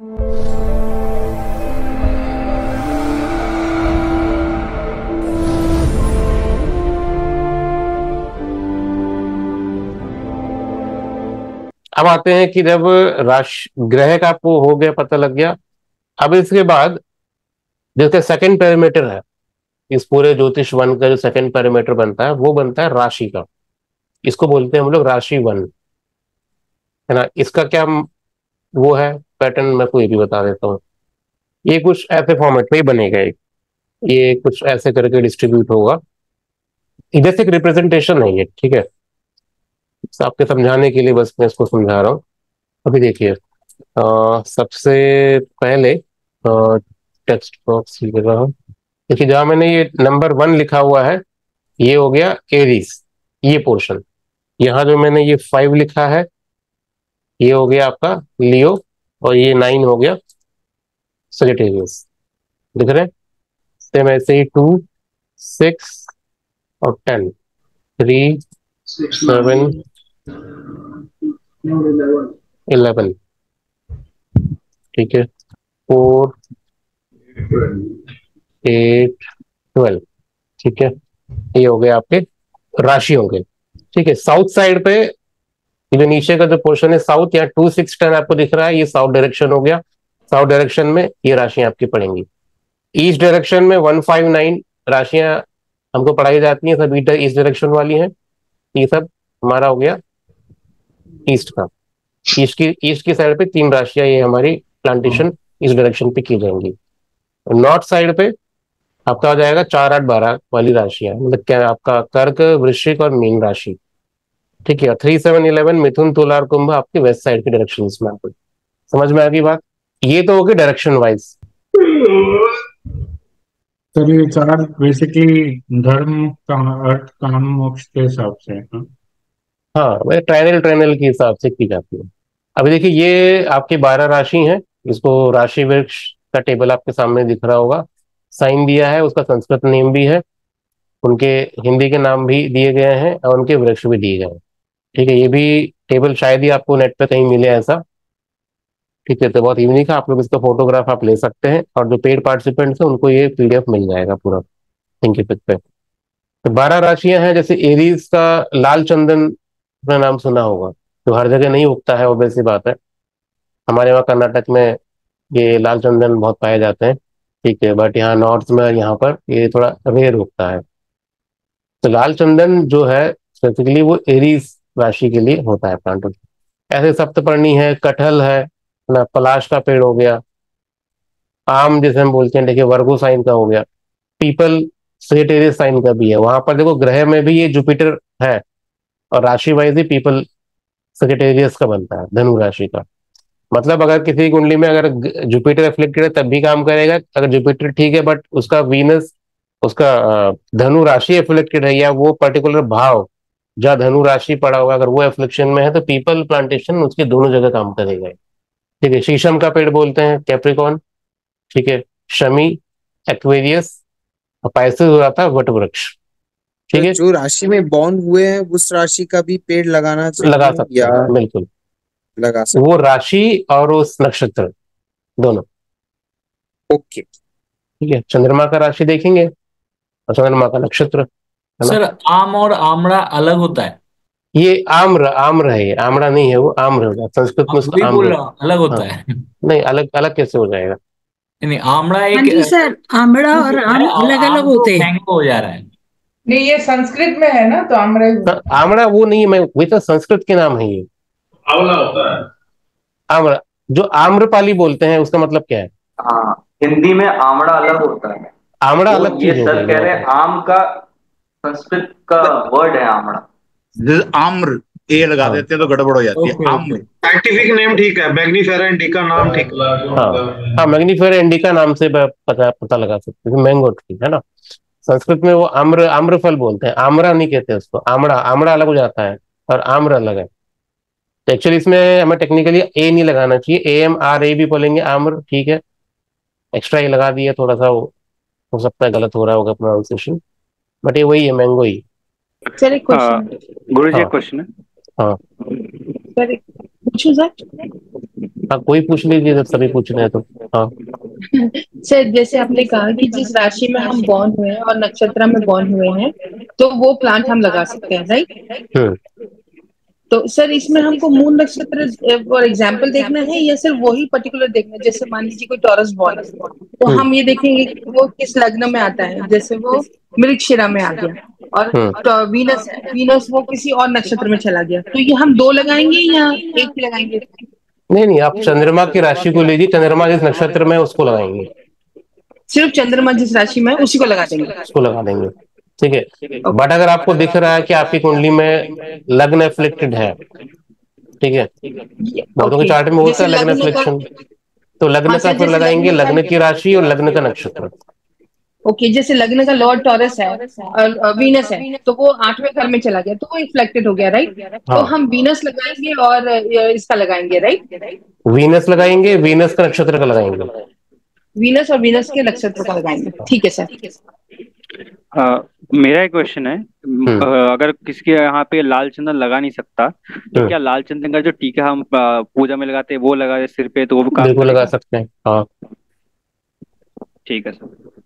अब आते हैं कि जब राशि ग्रह का आपको हो गया, पता लग गया। अब इसके बाद जिसका सेकंड पैरामीटर है, इस पूरे ज्योतिष वन का जो सेकंड पैरामीटर बनता है वो बनता है राशि का। इसको बोलते हैं हम लोग राशि वन, है ना। इसका क्या वो है पैटर्न, मैं कोई भी बता देता हूँ। ये कुछ ऐसे फॉर्मेट में ही बनेगा, ये कुछ ऐसे करके डिस्ट्रीब्यूट होगा। इधर से एक रिप्रेजेंटेशन है ये, ठीक है, आपके समझाने के लिए बस मैं इसको समझा रहा हूँ। अभी देखिए, सबसे पहले टेक्स्ट बॉक्स लिख रहा हूँ। देखिए, जहाँ मैंने ये नंबर 1 लिखा हुआ है, ये हो गया एरीज, ये पोर्शन। यहाँ जो मैंने ये 5 लिखा है, ये हो गया आपका लियो, और ये 9 हो गया सजिटेरियस। दिख रहे हैं? सेम ऐसे ही 2, 6 और 10, 3, 7, 11, ठीक है, 4, 8, 12, ठीक है। ये हो गए आपके राशि हो गए, ठीक है। साउथ साइड पे जो नीचे का जो पोर्शन है साउथ, या 2, 6, 10 आपको दिख रहा है, ये साउथ डायरेक्शन हो गया। साउथ डायरेक्शन में ये राशियां आपकी पड़ेंगी। ईस्ट डायरेक्शन में 1, 5, 9 राशियां हमको पढ़ाई जाती हैं, सब ईस्ट डायरेक्शन वाली हैं। ये सब हमारा हो गया ईस्ट का। ईस्ट की साइड पे 3 राशियां ये हमारी प्लांटेशन इस डायरेक्शन पे की जाएंगी। नॉर्थ साइड पे आपका हो जाएगा 4, 8, 12 वाली राशियां, मतलब क्या आपका कर्क, वृश्चिक और मीन राशि, ठीक है। 3, 7, 11 मिथुन, तुला और कुंभ आपके वेस्ट साइड के डायरेक्शन में आपको। समझ में आ गई बात? ये तो हो गई डायरेक्शन वाइज। तो ये 4 बेसिकली धर्म, अर्थ, काम, मोक्ष के हिसाब से, हाँ, ट्राइनल के हिसाब से की जाती है। अभी देखिए, ये आपके 12 राशि हैं। इसको राशि वृक्ष का टेबल आपके सामने दिख रहा होगा, साइन दिया है, उसका संस्कृत नेम भी है, उनके हिंदी के नाम भी दिए गए हैं और उनके वृक्ष भी दिए गए हैं, ठीक है। ये भी टेबल शायद ही आपको नेट पर कहीं मिले ऐसा, ठीक है। तो बहुत यूनिक है, आप लोग इसका फोटोग्राफ आप ले सकते हैं, और जो पेड पार्टिसिपेंट्स हैं उनको ये पीडीएफ मिल जाएगा पूरा थिंकिपिक पे। तो 12 राशियां हैं। जैसे एरीज का लाल चंदन का नाम सुना होगा, तो हर जगह नहीं उगता है, ऑब्वियस सी बात है। हमारे वहाँ कर्नाटक में ये लाल चंदन बहुत पाए जाते हैं, ठीक है, बट यहाँ नॉर्थ में यहाँ पर ये थोड़ा रेयर उगता है। तो लाल चंदन जो है स्पेसिफिकली वो एरीज राशि के लिए होता है प्लांट। ऐसे सप्तपर्णी है, कटहल है ना, पलाश का पेड़ हो गया, आम जैसे हम बोलते हैं, देखिए वर्गो साइन का हो गया, पीपल सेटेरियस साइन का भी है। वहां पर देखो ग्रह में भी ये जुपिटर है, और राशि वाइज ही पीपल सेटेरियस का बनता है, धनु राशि का। मतलब अगर किसी कुंडली में अगर जुपिटर एफ्लिक्टेड है तब भी काम करेगा, अगर जुपिटर ठीक है बट उसका वीनस, उसका धनु राशि एफ्लिक्टेड है, या वो पर्टिकुलर भाव जहाँ धनु राशि पड़ा हुआ अगर वो एफ्लिक्शन में है, तो पीपल प्लांटेशन उसके दोनों जगह काम करेगा, ठीक है। शीशम का पेड़ बोलते हैं कैप्रिकॉन, ठीक है, शमी एक्वेरियस, और पाइसेस हो जाता है वटवृक्ष, ठीक है। जो राशि में बॉर्न हुए हैं उस राशि का भी पेड़ लगाना चाहिए, लगा सकते हैं, बिल्कुल लगा सकते, वो राशि और उस नक्षत्र दोनों, ओके, ठीक है। चंद्रमा का राशि देखेंगे और चंद्रमा का नक्षत्र। सर, आम और आमरा अलग होता है? ये आम्र है, आमड़ा नहीं है, वो आम्र होगा संस्कृत में, उसको आम्र अलग होता है। नहीं, अलग अलग कैसे हो जाएगा? नहीं, आमड़ा एक सर, आमड़ा और आम अलग अलग होते हैं, हो जा रहा है। नहीं, ये संस्कृत में है ना, तो आमड़ा वो नहीं है, मैं तो संस्कृत के नाम है, ये आंवला होता है आमड़ा। जो आम्रपाली बोलते हैं उसका मतलब क्या है? हिंदी में आमड़ा अलग होता है, आमड़ा अलग। ये सर कह रहे हैं आम का संस्कृत का वर्ड है आमड़ा, आम्र ए लगा देते हैं तो गड़बड़ हो जाती है। आम्र साइंटिफिक नेम ठीक है, मैग्नीफेरा इंडिका नाम ठीक है, हाँ, मैग्नीफेरा इंडिका नाम से पता लगा सकते हैं, मैंगो ट्री है ना। संस्कृत में वो आम्र फल बोलते हैं, आमरा नहीं कहते उसको, आमड़ा अलग हो जाता है और आम्र अलग है। तो एक्चुअली इसमें हमें टेक्निकली ए नहीं लगाना चाहिए, AMRA भी बोलेंगे आम्र, ठीक है, एक्स्ट्रा ए लगा दिया, थोड़ा सा हो सकता है गलत हो रहा होगा प्रोनाउंसिएशन, बट ये वही है, मैंगो ही। गुरुजी, क्वेश्चन है। पूछूं सर? हाँ कोई पूछ लीजिए जब सभी पूछना है तो। हाँ सर, जैसे आपने कहा कि जिस राशि में हम बॉर्न हुए हैं और नक्षत्र में बॉर्न हुए हैं तो वो प्लांट हम लगा सकते हैं, राइट? तो सर इसमें हमको मून नक्षत्र फॉर एग्जाम्पल देखना है या सिर्फ वही पर्टिकुलर देखना है? जैसे मान लीजिए कोई टॉरस बॉर्न तो हम ये देखेंगे कि वो किस लग्न में आता है, जैसे वो मृगशिरा में आ गया और तो वीनस वो किसी और नक्षत्र में चला गया, तो ये हम दो लगाएंगे या एक ही लगाएंगे? नहीं, आप चंद्रमा की राशि को लीजिए, चंद्रमा जिस नक्षत्र में उसको लगाएंगे, सिर्फ चंद्रमा जिस राशि में उसी को लगा देंगे, उसको लगा देंगे, ठीक है? बट अगर आपको दिख रहा है कि आपकी कुंडली में लग्न एफ्लिक्टेड है, ठीक है, बहुतों के चार्ट में होता है लग्न एफ्लिक्शन, तो लग्न का फिर लगाएंगे लग्न की राशि और लग्न का नक्षत्र। ओके जैसे लग्न का लॉर्ड टॉरस है और वीनस है तो वो 8वें घर में चला गया तो वो इन्फ्लेक्टेड हो गया, राइट? तो हम वीनस लगाएंगे और इसका लगाएंगे, राइट? वीनस लगाएंगे, वीनस का नक्षत्र का लगाएंगे, वीनस और वीनस के नक्षत्र का लगाएंगे, ठीक है सर। मेरा एक क्वेश्चन है, अगर किसी के यहाँ पे लाल चंदन लगा नहीं सकता तो क्या लाल चंदन का जो टीका हम पूजा में लगाते हैं वो लगा सिर पे तो वो भी काम लगा सकते हैं? हाँ ठीक है सर।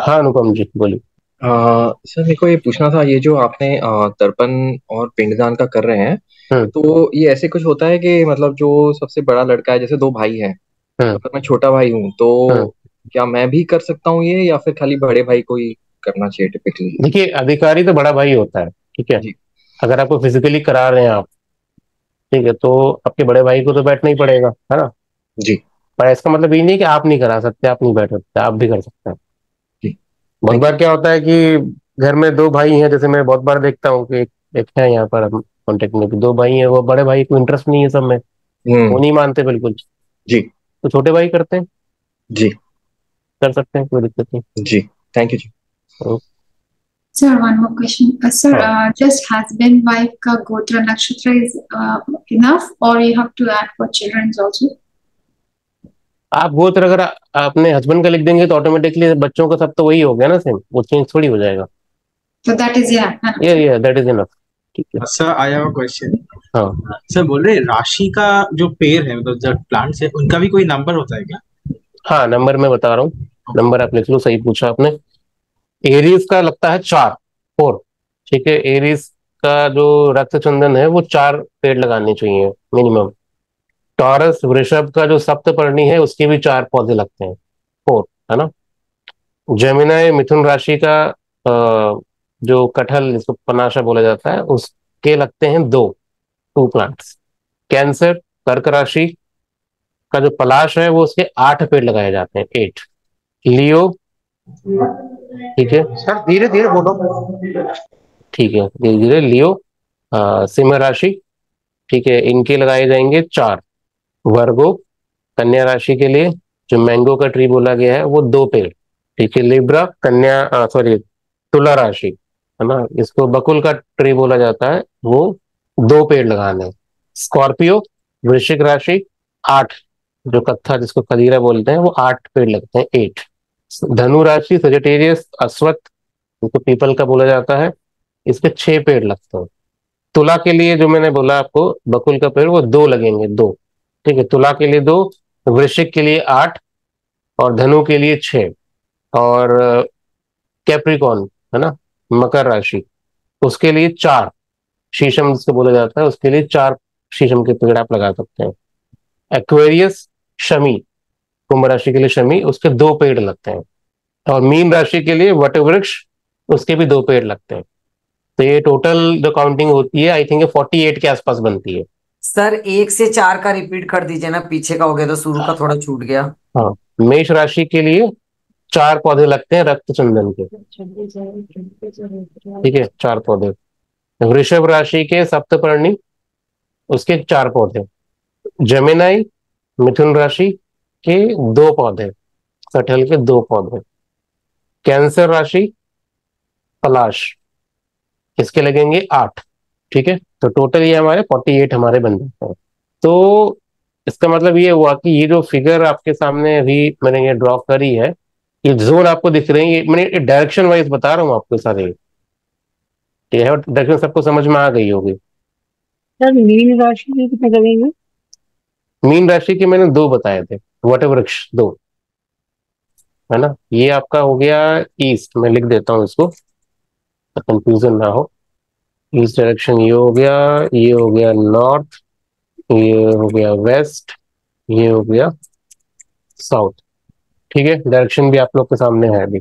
हाँ अनुपम जी बोलिए। सर मेरे को ये पूछना था, ये जो आपने तर्पण और पिंडदान का कर रहे हैं तो ये ऐसे कुछ होता है कि मतलब जो सबसे बड़ा लड़का है, जैसे दो भाई हैं, अगर मैं छोटा भाई हूँ तो क्या मैं भी कर सकता हूँ ये या फिर खाली बड़े भाई को ही करना चाहिए टिपिकली? देखिए अधिकारी तो बड़ा भाई होता है, ठीक है, अगर आपको फिजिकली करा रहे हैं आप, ठीक है, तो आपके बड़े भाई को तो बैठना ही पड़ेगा, है ना जी? पर इसका मतलब ये नहीं कि आप नहीं करा सकते, आप नहीं बैठ सकते, आप भी कर सकते हैं। बहुत बार क्या होता है कि घर में दो भाई हैं, जैसे मैं बहुत बार देखता हूँ कि एक है यहाँ पर हम कॉन्टेक्ट में दो भाई हैं, वो बड़े भाई को इंटरेस्ट नहीं है सब में, वो नहीं मानते बिल्कुल जी, तो छोटे भाई करते हैं जी, कर सकते हैं, कोई दिक्कत नहीं जी। थैंक यू जी। Sir one more question sir, just husband wife का गोत्र नक्षत्र इज इनफ और you have to add for children also? आप गोत्र अगर अपने हस्बैंड का लिख देंगे तो ऑटोमेटिकली बच्चों का सब तो वही हो गया ना, सेम, वो चेंज थोड़ी हो जाएगा, तो that is that is enough, ठीक है sir. I have a question. हां सर बोल रहे राशि का जो पेड़ है मतलब जो प्लांट्स है उनका भी कोई नंबर होता है क्या? हाँ नंबर मैं बता रहा हूँ, नंबर आप लिख लो, सही पूछा आपने। एरीज का लगता है 4, 4, ठीक है, एरीज का जो रक्त चंदन है वो 4 पेड़ लगाने चाहिए मिनिमम। टॉरस वृषभ का जो सप्तपर्णी है उसके भी 4 पौधे लगते हैं, 4, है ना। जेमिनी मिथुन राशि का जो कटहल जिसको पनाशा बोला जाता है उसके लगते हैं 2 प्लांट्स। कैंसर कर्क राशि का जो पलाश है वो उसके 8 पेड़ लगाए जाते हैं, 8। लियो, ठीक है सर, धीरे धीरे बोलो, ठीक है धीरे धीरे। लियो सिंह राशि, ठीक है, इनके लगाए जाएंगे 4। वर्गो कन्या राशि के लिए जो मैंगो का ट्री बोला गया है वो 2 पेड़, ठीक है। लिब्रा कन्या सॉरी तुला राशि, है ना, इसको बकुल का ट्री बोला जाता है, वो 2 पेड़ लगाने। स्कॉर्पियो वृश्चिक राशि 8, जो कत्था जिसको कदीरा बोलते हैं वो 8 पेड़ लगते हैं, 8। धनु राशि सेजिटेरियस अश्वत्थ जिसको पीपल का बोला जाता है, इसके 6 पेड़ लगते हैं। तुला के लिए जो मैंने बोला आपको बकुल का पेड़ वो 2 लगेंगे, 2, ठीक है, तुला के लिए 2, वृश्चिक के लिए 8 और धनु के लिए 6। और कैप्रिकॉन है ना मकर राशि, उसके लिए 4, शीशम जिसको बोला जाता है उसके लिए 4 शीशम के पेड़ आप लगा सकते हैं। एक्वेरियस शमी कुंभ राशि के लिए शमी, उसके 2 पेड़ लगते हैं। और मीन राशि के लिए वटवृक्ष, उसके भी 2 पेड़ लगते हैं। तो ये टोटल जो काउंटिंग होती है आई थिंक 48 के आसपास बनती है। सर 1 से 4 का रिपीट कर दीजिए ना, पीछे का हो गया तो शुरू का थोड़ा छूट गया। हाँ मेष राशि के लिए 4 पौधे लगते हैं रक्त चंदन के, ठीक है, 4 पौधे। वृषभ राशि के सप्तपर्णी उसके 4 पौधे। जेमिनी मिथुन राशि के 2 पौधे, कटहल के 2 पौधे। कैंसर राशि पलाश, इसके लगेंगे 8, ठीक है। तो टोटल ये हमारे 48 हमारे बन जाते हैं। तो इसका मतलब ये हुआ कि ये जो फिगर आपके सामने अभी मैंने ये ड्रॉ करी है, ये जोन आपको दिख रही है, मैंने डायरेक्शन वाइज बता रहा हूँ आपको, सारे डायरेक्शन सबको समझ में आ गई होगी। सर मीन राशि की कितने करेंगे? मीन राशि के मैंने दो बताए थे, वट वृक्ष दो है ना। ये आपका हो गया ईस्ट, मैं लिख देता हूँ इसको कंफ्यूजन ना हो। ईस्ट डायरेक्शन ये हो गया, ये हो गया नॉर्थ, ये हो गया वेस्ट, ये हो गया साउथ। ठीक है, डायरेक्शन भी आप लोग के सामने है अभी।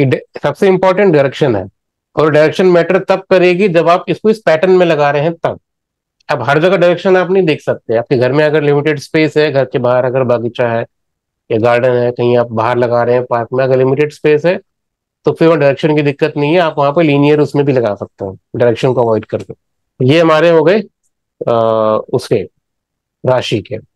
ये सबसे इंपॉर्टेंट डायरेक्शन है और डायरेक्शन मैटर तब करेगी जब आप इसको इस पैटर्न में लगा रहे हैं तब। अब हर जगह डायरेक्शन आप नहीं देख सकते। आपके घर में अगर लिमिटेड स्पेस है, घर के बाहर अगर बागीचा है या गार्डन है, कहीं आप बाहर लगा रहे हैं पार्क में, अगर लिमिटेड स्पेस है तो फिर वहाँ डायरेक्शन की दिक्कत नहीं है, आप वहाँ पर लीनियर उसमें भी लगा सकते हो डायरेक्शन को अवॉइड करके। ये हमारे हो गए उसके राशि के।